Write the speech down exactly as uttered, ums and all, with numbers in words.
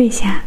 跪下。